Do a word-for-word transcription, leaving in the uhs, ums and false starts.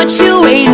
what you waiting.